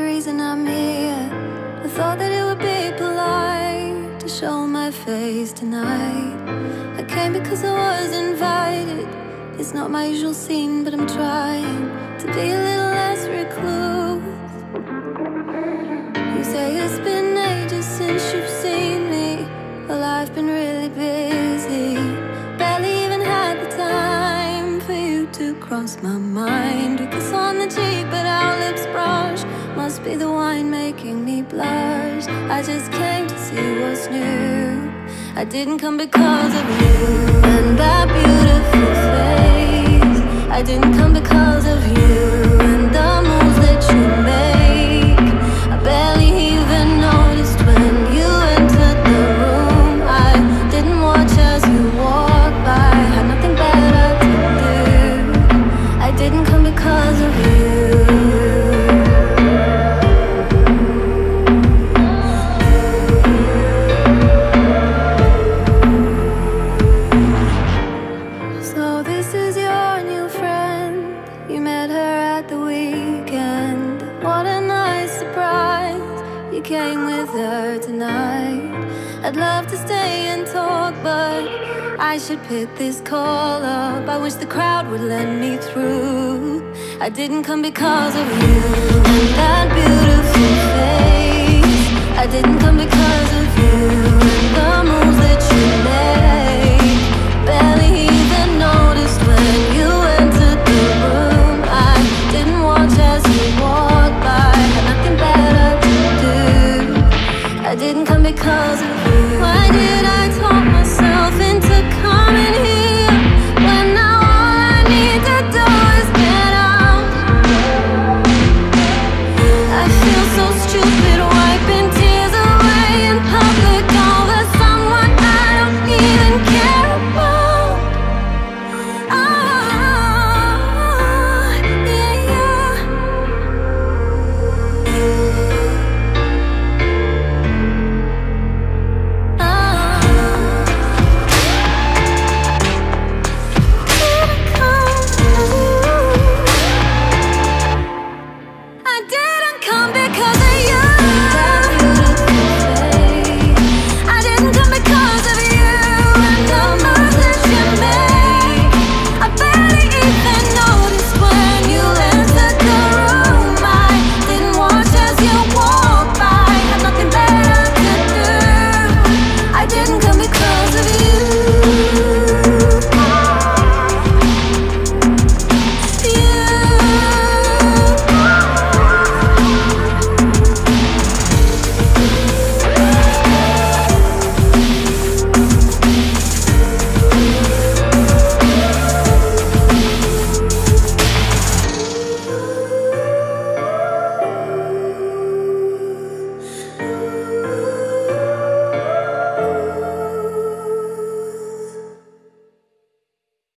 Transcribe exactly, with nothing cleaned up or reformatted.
the reason I'm here. I thought that it would be polite to show my face tonight. I came because I was invited. It's not my usual scene, but I'm trying to be a little less recluse. You say it's been ages since you've seen me. Well, I've been really busy. Barely even had the time for you to cross my mind. We kiss on the cheek, but our lips brush. Must be the wine making me blush. I just came to see what's new. I didn't come because of you and that beautiful face. I didn't come because of you and the moves that you make. I barely even noticed when you entered the room. I didn't watch as you walked by. Had nothing better to do. I didn't come because of you. I'd love to stay and talk, but I should pick this call up. I wish the crowd would let me through. I didn't come because of you. And that'd be